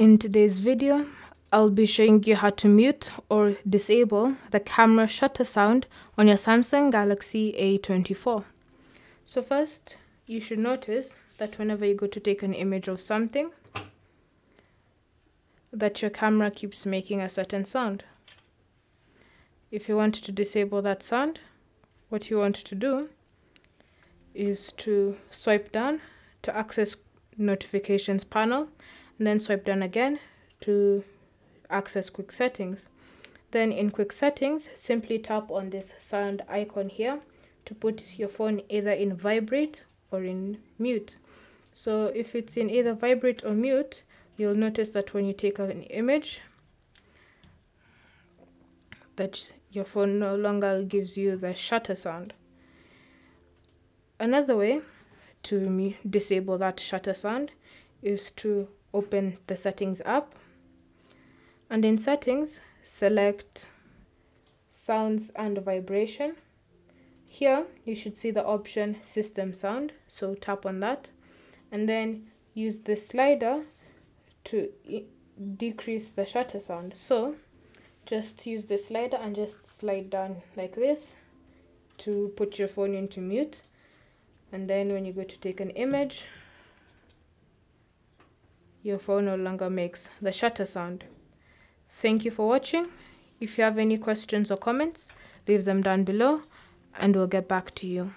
In today's video, I'll be showing you how to mute or disable the camera shutter sound on your Samsung Galaxy A24. So first, you should notice that whenever you go to take an image of something, that your camera keeps making a certain sound. If you want to disable that sound, what you want to do is to swipe down to access notifications panel, and then swipe down again to access quick settings. Then in quick settings, simply tap on this sound icon here to put your phone either in vibrate or in mute. So if it's in either vibrate or mute, you'll notice that when you take an image, that your phone no longer gives you the shutter sound. Another way to disable that shutter sound is to open the settings app, and in settings select sounds and vibration. Here you should see the option system sound, so tap on that and then use the slider to decrease the shutter sound. So just use the slider and just slide down like this to put your phone into mute, and then when you go to take an image, your phone no longer makes the shutter sound. Thank you for watching. If you have any questions or comments, leave them down below and we'll get back to you.